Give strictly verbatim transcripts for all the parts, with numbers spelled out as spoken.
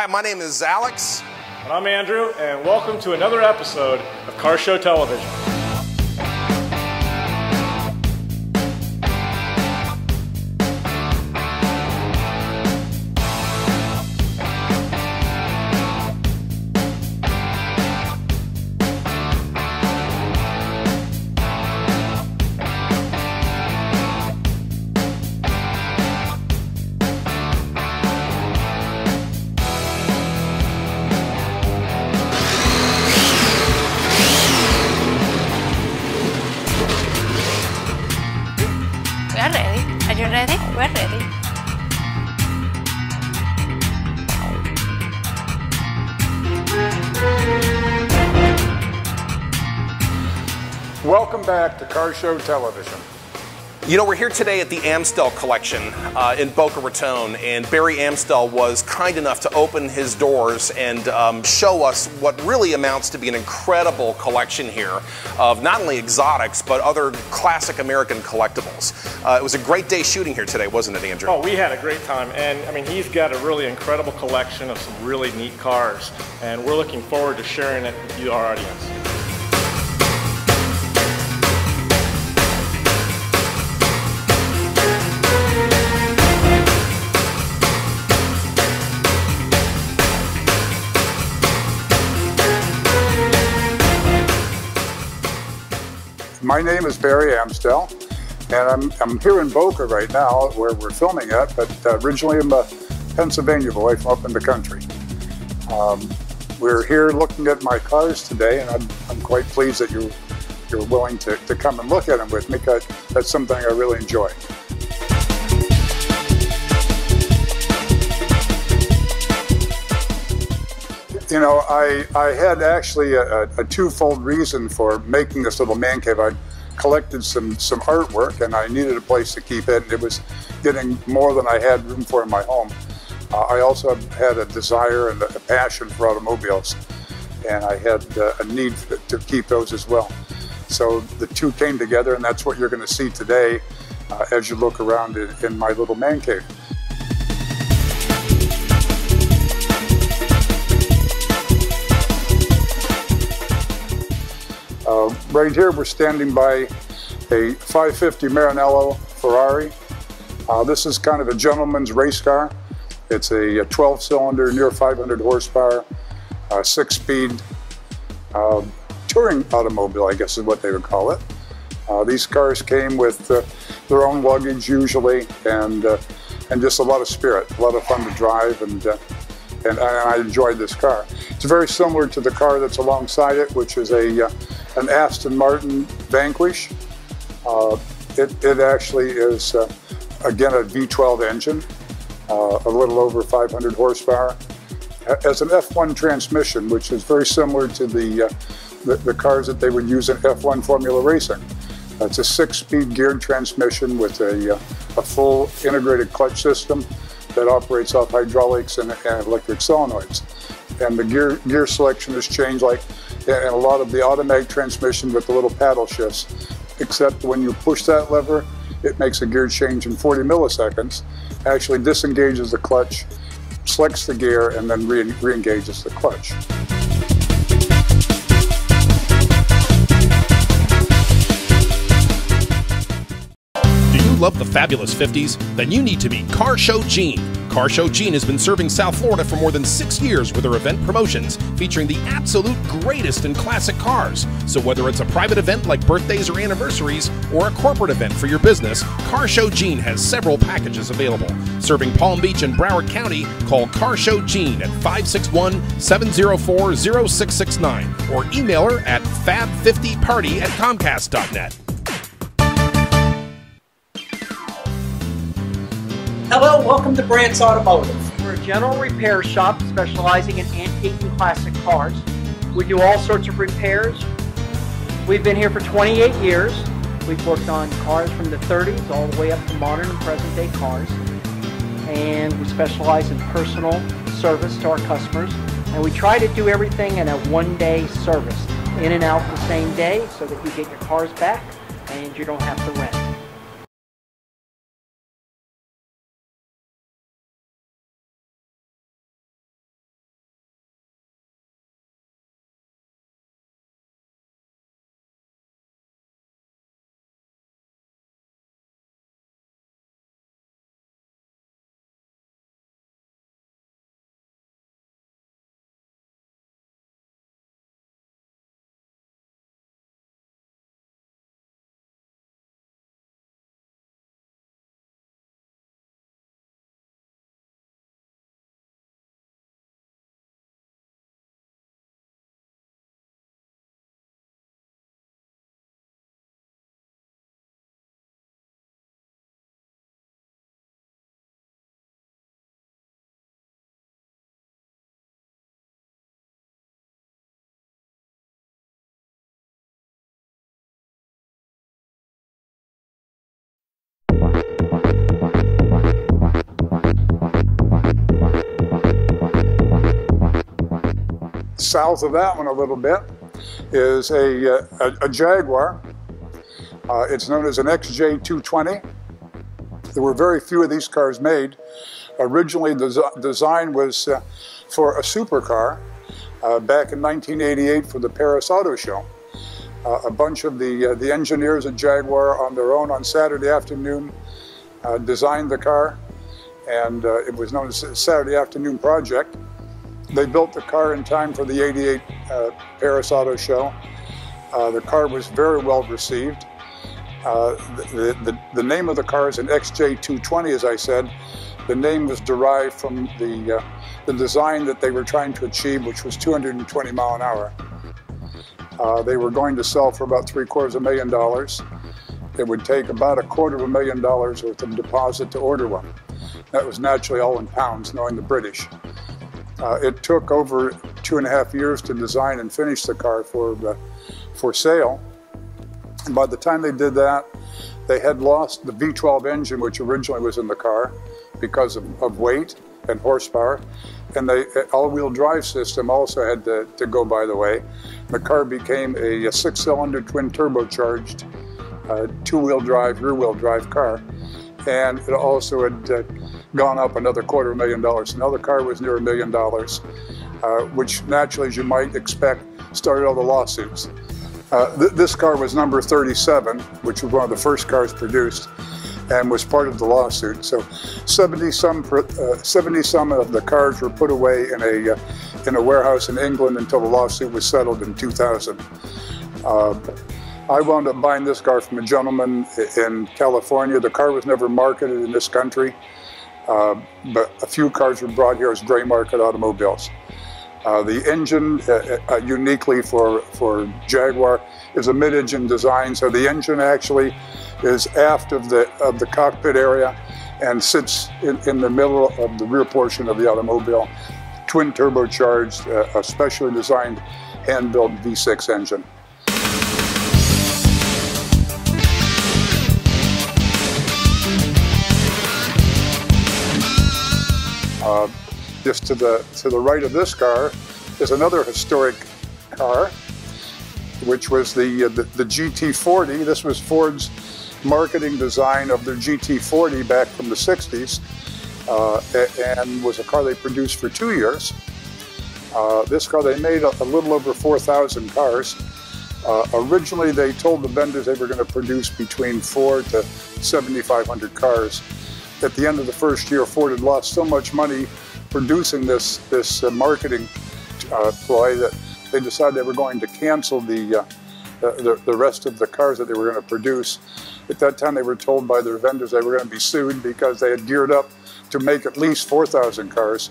Hi, my name is Alex. And I'm Andrew, and welcome to another episode of Car Show Television. Welcome back to Car Show Television. You know, we're here today at the Amstel Collection uh, in Boca Raton, and Barry Amstel was kind enough to open his doors and um, show us what really amounts to be an incredible collection here of not only exotics, but other classic American collectibles. Uh, it was a great day shooting here today, wasn't it, Andrew? Oh, we had a great time, and I mean, he's got a really incredible collection of some really neat cars, and we're looking forward to sharing it with you, our audience. My name is Barry Amstel, and I'm, I'm here in Boca right now where we're filming at, but uh, originally I'm a Pennsylvania boy from up in the country. Um, we're here looking at my cars today, and I'm, I'm quite pleased that you, you're willing to, to come and look at them with me, because that's something I really enjoy. You know, I, I had actually a, a twofold reason for making this little man cave. I collected some, some artwork, and I needed a place to keep it, and it was getting more than I had room for in my home. Uh, I also had a desire and a passion for automobiles, and I had uh, a need to keep those as well. So the two came together, and that's what you're going to see today uh, as you look around in, in my little man cave. Uh, right here we're standing by a five fifty Maranello Ferrari. Uh, this is kind of a gentleman's race car. It's a twelve cylinder, near five hundred horsepower, uh, six-speed uh, touring automobile, I guess is what they would call it. Uh, these cars came with uh, their own luggage usually, and, uh, and just a lot of spirit, a lot of fun to drive, and, uh, and, and I enjoyed this car. It's very similar to the car that's alongside it, which is a uh, an Aston Martin Vanquish. Uh, it, it actually is, uh, again, a V twelve engine, uh, a little over five hundred horsepower. Has an F one transmission, which is very similar to the, uh, the, the cars that they would use in F one Formula Racing. Uh, it's a six-speed geared transmission with a, uh, a full integrated clutch system that operates off hydraulics and, and electric solenoids. And the gear, gear selection has changed, like and a lot of the automatic transmission with the little paddle shifts, except when you push that lever, it makes a gear change in forty milliseconds, actually disengages the clutch, selects the gear, and then re- re-engages the clutch. Do you love the fabulous fifties? Then you need to meet Car Show Jean. Car Show Jean has been serving South Florida for more than six years with her event promotions, featuring the absolute greatest in classic cars. So whether it's a private event like birthdays or anniversaries, or a corporate event for your business, Car Show Jean has several packages available. Serving Palm Beach and Broward County, call Car Show Jean at five six one, seven zero four, zero six six nine or email her at fab fifty party at comcast dot net. Hello, welcome to Brandt's Automotive. We're a general repair shop specializing in antique and classic cars. We do all sorts of repairs. We've been here for twenty-eight years. We've worked on cars from the thirties all the way up to modern and present day cars. And we specialize in personal service to our customers. And we try to do everything in a one-day service, in and out the same day, so that you get your cars back and you don't have to rent. south of that one a little bit is a, a, a Jaguar. Uh, it's known as an X J two twenty. There were very few of these cars made. Originally, the design was uh, for a supercar uh, back in nineteen eighty-eight for the Paris Auto Show. Uh, a bunch of the, uh, the engineers at Jaguar on their own on Saturday afternoon uh, designed the car, and uh, it was known as a Saturday afternoon project. They built the car in time for the eighty-eight uh, Paris Auto Show. Uh, the car was very well received. Uh, the, the, the name of the car is an X J two twenty, as I said. The name was derived from the, uh, the design that they were trying to achieve, which was two hundred twenty mile an hour. Uh, they were going to sell for about three quarters of a million dollars. It would take about a quarter of a million dollars worth of deposit to order one. That was naturally all in pounds, knowing the British. Uh, it took over two and a half years to design and finish the car for, uh, for sale. And by the time they did that, they had lost the V twelve engine, which originally was in the car, because of, of weight and horsepower. And the all-wheel drive system also had to, to go by the way. The car became a, a six-cylinder twin turbocharged uh, two-wheel drive, rear-wheel drive car. And it also had uh, gone up another quarter of a million dollars. Another car was near a million dollars, uh, which naturally, as you might expect, started all the lawsuits. Uh, th this car was number thirty-seven, which was one of the first cars produced, and was part of the lawsuit. So seventy some of the cars were put away in a uh, in a warehouse in England until the lawsuit was settled in two thousand. Uh, I wound up buying this car from a gentleman in California. The car was never marketed in this country, uh, but a few cars were brought here as gray market automobiles. Uh, the engine, uh, uh, uniquely for, for Jaguar, is a mid-engine design, so the engine actually is aft of the, of the cockpit area and sits in, in the middle of the rear portion of the automobile. Twin turbocharged, uh, a specially designed hand-built V six engine. Uh, just to the, to the right of this car is another historic car, which was the, uh, the, the G T forty. This was Ford's marketing design of their G T forty back from the sixties, uh, and was a car they produced for two years. Uh, this car, they made a, a little over four thousand cars. Uh, originally, they told the vendors they were going to produce between four to seventy-five hundred cars. At the end of the first year, Ford had lost so much money producing this, this uh, marketing uh, ploy that they decided they were going to cancel the, uh, the, the rest of the cars that they were going to produce. At that time, they were told by their vendors they were going to be sued because they had geared up to make at least four thousand cars.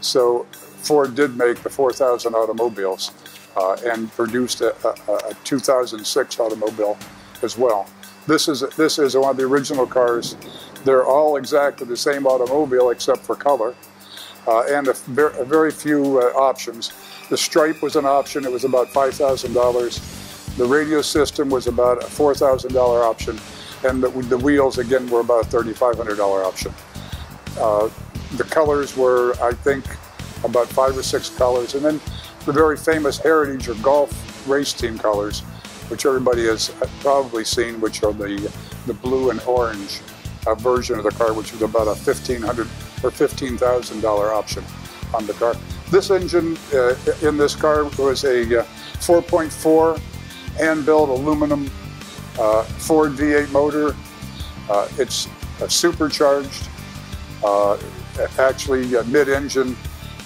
So Ford did make the four thousand automobiles uh, and produced a, a, a two thousand six automobile as well. This is, this is one of the original cars. They're all exactly the same automobile except for color, uh, and a, ver a very few uh, options. The stripe was an option. It was about five thousand dollars. The radio system was about a four thousand dollar option. And the, the wheels, again, were about a thirty-five hundred dollar option. Uh, the colors were, I think, about five or six colors. And then the very famous Heritage or Golf race team colors, which everybody has probably seen, which are the, the blue and orange uh, version of the car, which was about a fifteen hundred or fifteen thousand dollar option on the car. This engine uh, in this car was a uh, four point four hand-built aluminum uh, Ford V eight motor. Uh, it's uh, supercharged, uh, actually uh, mid-engine,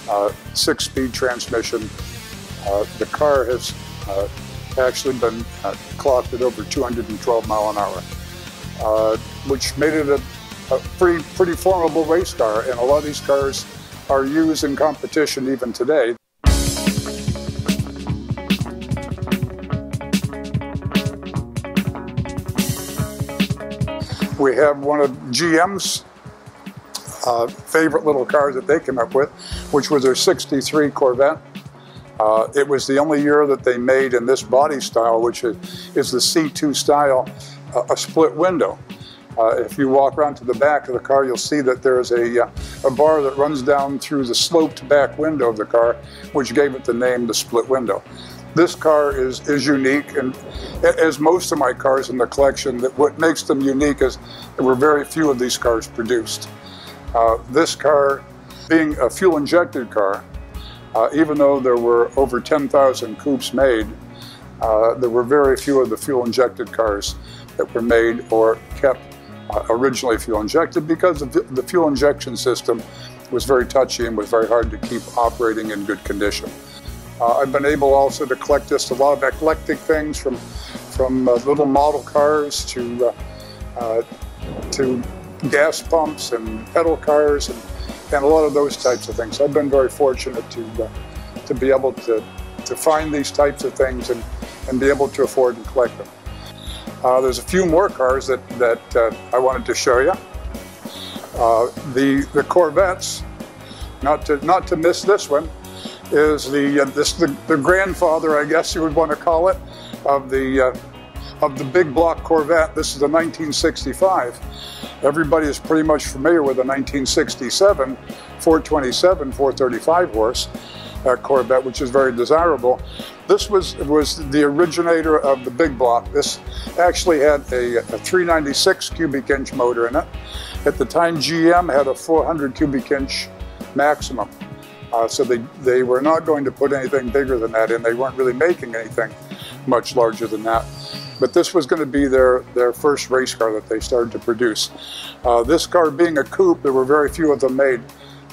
uh, six-speed transmission. Uh, the car has uh, actually been uh, clocked at over two hundred twelve mile an hour, uh, which made it a, a pretty, pretty formidable race car, and a lot of these cars are used in competition even today. We have one of G M's uh, favorite little cars that they came up with, which was their sixty-three Corvette. Uh, it was the only year that they made in this body style, which is, is the C two style, uh, a split window. Uh, if you walk around to the back of the car, you'll see that there's a uh, a bar that runs down through the sloped back window of the car, which gave it the name the Split Window. This car is, is unique, and as most of my cars in the collection, that what makes them unique is there were very few of these cars produced. Uh, this car, being a fuel-injected car, uh, even though there were over ten thousand coupes made, uh, there were very few of the fuel-injected cars that were made or kept uh, originally fuel-injected, because the fuel injection system was very touchy and was very hard to keep operating in good condition. Uh, I've been able also to collect just a lot of eclectic things, from from uh, little model cars to uh, uh, to gas pumps and pedal cars and, and a lot of those types of things. I've been very fortunate to uh, to be able to to find these types of things and and be able to afford and collect them. Uh, there's a few more cars that that uh, I wanted to show you. Uh, the the Corvettes, not to not to miss this one, is the uh, this the, the grandfather, I guess you would want to call it, of the uh, of the big block Corvette. This is the nineteen sixty-five. Everybody is pretty much familiar with the nineteen sixty-seven four twenty-seven four thirty-five horse uh, Corvette, which is very desirable. This was was the originator of the big block. This actually had a, a three ninety-six cubic inch motor in it. At the time, G M had a four hundred cubic inch maximum. Uh, so they, they were not going to put anything bigger than that in. They weren't really making anything much larger than that. But this was going to be their, their first race car that they started to produce. Uh, this car being a coupe, there were very few of them made.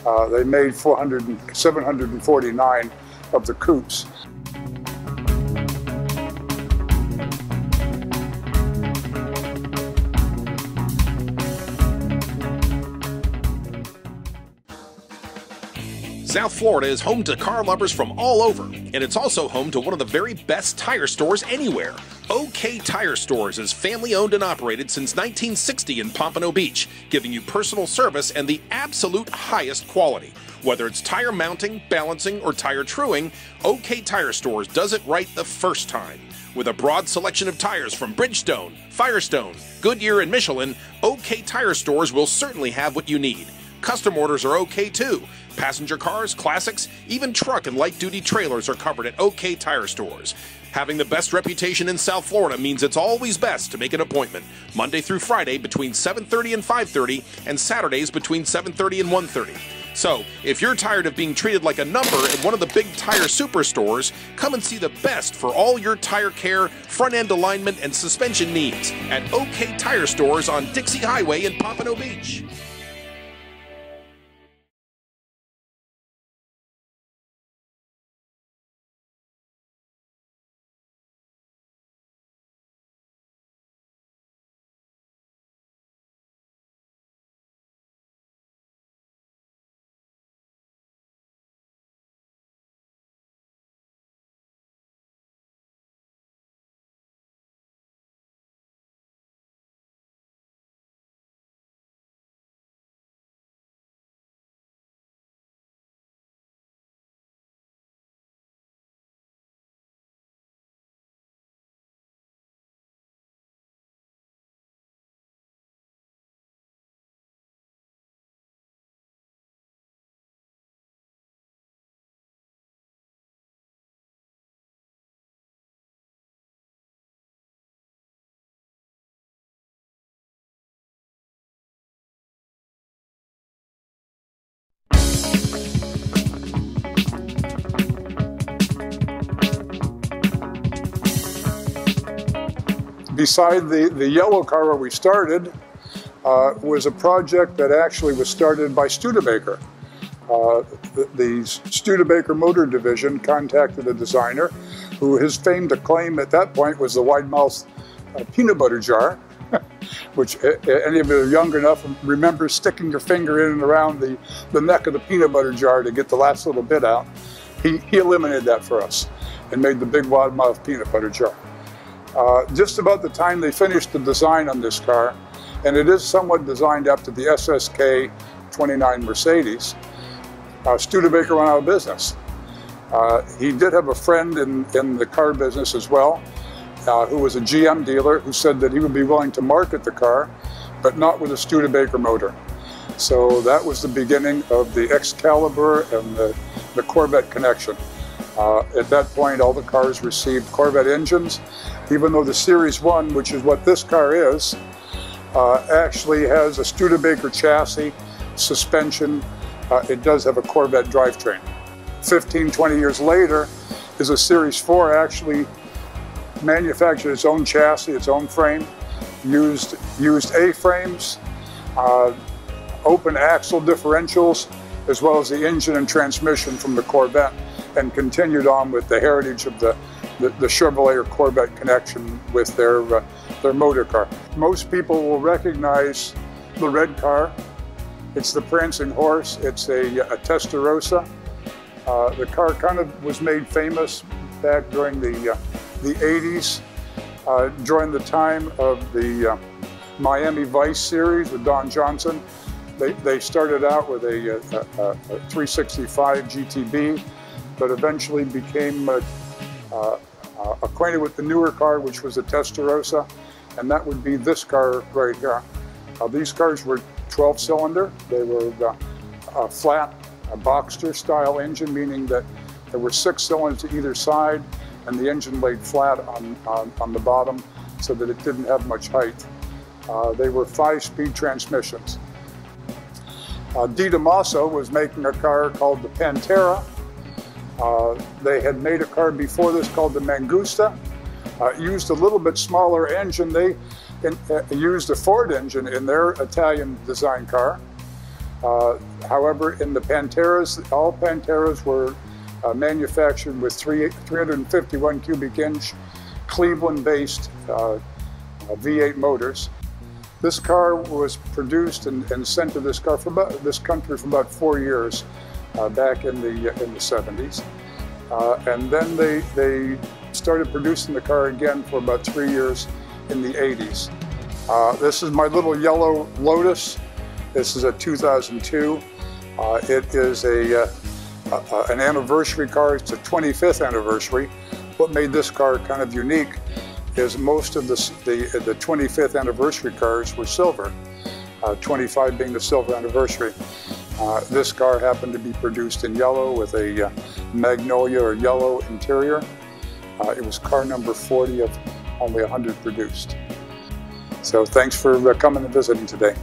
Uh, they made four hundred, seven forty-nine of the coupes. South Florida is home to car lovers from all over, and it's also home to one of the very best tire stores anywhere. OK Tire Stores is family owned and operated since nineteen sixty in Pompano Beach, giving you personal service and the absolute highest quality. Whether it's tire mounting, balancing, or tire truing, OK Tire Stores does it right the first time. With a broad selection of tires from Bridgestone, Firestone, Goodyear, and Michelin, OK Tire Stores will certainly have what you need. Custom orders are okay too. Passenger cars, classics, even truck and light-duty trailers are covered at OK Tire Stores. Having the best reputation in South Florida means it's always best to make an appointment. Monday through Friday between seven thirty and five thirty, and Saturdays between seven thirty and one thirty. So, if you're tired of being treated like a number at one of the big tire superstores, come and see the best for all your tire care, front-end alignment, and suspension needs at OK Tire Stores on Dixie Highway in Pompano Beach. Beside the, the yellow car where we started uh, was a project that actually was started by Studebaker. Uh, the, the Studebaker Motor Division contacted a designer who his famed acclaim at that point was the wide mouth uh, peanut butter jar, which any of you young enough remember sticking your finger in and around the, the neck of the peanut butter jar to get the last little bit out. He, he eliminated that for us and made the big wide mouth peanut butter jar. Uh, just about the time they finished the design on this car, and it is somewhat designed after the S S K twenty-nine Mercedes, uh, Studebaker went out of business. Uh, he did have a friend in, in the car business as well, uh, who was a G M dealer, who said that he would be willing to market the car, but not with a Studebaker motor. So that was the beginning of the Excalibur and the, the Corvette connection. Uh, at that point, all the cars received Corvette engines, even though the Series one, which is what this car is, uh, actually has a Studebaker chassis, suspension. Uh, it does have a Corvette drivetrain. fifteen, twenty years later is a Series four actually manufactured its own chassis, its own frame, used, used A-frames, uh, open axle differentials, as well as the engine and transmission from the Corvette, and continued on with the heritage of the, the, the Chevrolet or Corvette connection with their, uh, their motor car. Most people will recognize the red car. It's the prancing horse. It's a, a Testarossa. Uh, the car kind of was made famous back during the, uh, the eighties, uh, during the time of the uh, Miami Vice series with Don Johnson. They, they started out with a, a, a, a three sixty-five G T B, but eventually became uh, uh, acquainted with the newer car, which was a Testarossa, and that would be this car right here. Uh, these cars were twelve cylinder. They were uh, a flat, a Boxster style engine, meaning that there were six cylinders to either side, and the engine laid flat on, on, on the bottom so that it didn't have much height. Uh, they were five-speed transmissions. Uh, De Tomaso was making a car called the Pantera. Uh, they had made a car before this called the Mangusta. Uh, used a little bit smaller engine. They in, uh, used a Ford engine in their Italian design car. Uh, however, in the Panteras, all Panteras were uh, manufactured with three hundred fifty-one cubic inch Cleveland-based uh, V eight motors. This car was produced and, and sent to this car for about, this country for about four years, uh, back in the in the seventies, uh, and then they they started producing the car again for about three years in the eighties. Uh, this is my little yellow Lotus. This is a two thousand two. Uh, it is a, uh, a, a an anniversary car. It's the twenty-fifth anniversary. What made this car kind of unique is most of the, the, the twenty-fifth anniversary cars were silver, uh, twenty-five being the silver anniversary. Uh, this car happened to be produced in yellow with a uh, magnolia or yellow interior. Uh, it was car number forty of only one hundred produced. So thanks for uh, coming and visiting today.